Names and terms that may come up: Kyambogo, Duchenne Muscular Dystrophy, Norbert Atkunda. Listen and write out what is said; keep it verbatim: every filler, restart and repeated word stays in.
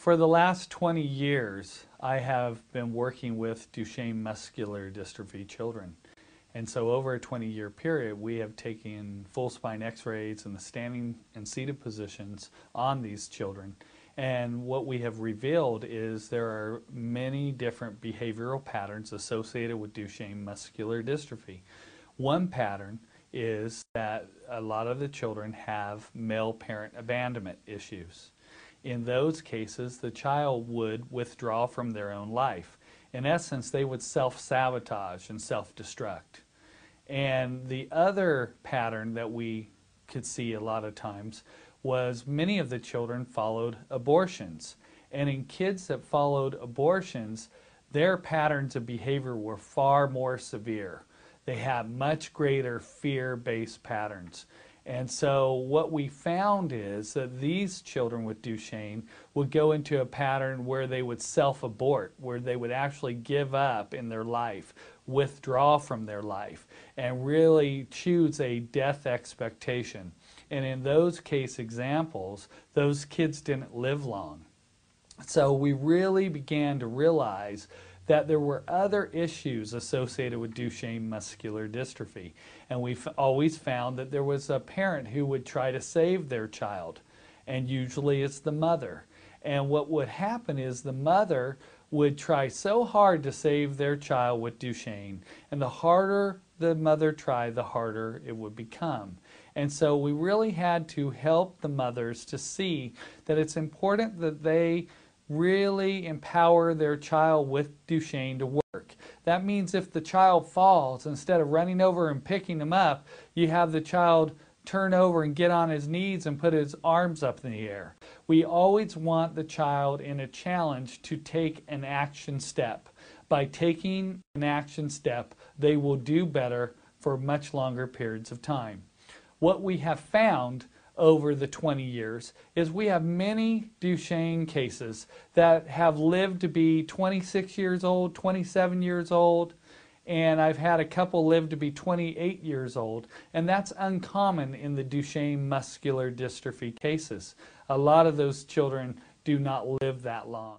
For the last twenty years, I have been working with Duchenne Muscular Dystrophy children. And so over a twenty year period, we have taken full spine x-rays and the standing and seated positions on these children. And what we have revealed is there are many different behavioral patterns associated with Duchenne Muscular Dystrophy. One pattern is that a lot of the children have male parent abandonment issues. In those cases, the child would withdraw from their own life. In essence, they would self-sabotage and self-destruct. And the other pattern that we could see a lot of times was many of the children followed abortions. And in kids that followed abortions, their patterns of behavior were far more severe. They had much greater fear-based patterns. And so what we found is that these children with Duchenne would go into a pattern where they would self-abort, where they would actually give up in their life, withdraw from their life, and really choose a death expectation. And in those case examples, those kids didn't live long. So we really began to realize that there were other issues associated with Duchenne Muscular Dystrophy. And we've always found that there was a parent who would try to save their child, and usually it's the mother. And what would happen is the mother would try so hard to save their child with Duchenne, and the harder the mother tried, the harder it would become. And so we really had to help the mothers to see that it's important that they really empower their child with Duchenne to work. That means if the child falls, instead of running over and picking them up, you have the child turn over and get on his knees and put his arms up in the air. We always want the child in a challenge to take an action step. By taking an action step, they will do better for much longer periods of time. What we have found over the twenty years is we have many Duchenne cases that have lived to be twenty-six years old, twenty-seven years old, and I've had a couple live to be twenty-eight years old, and that's uncommon in the Duchenne Muscular Dystrophy cases. A lot of those children do not live that long.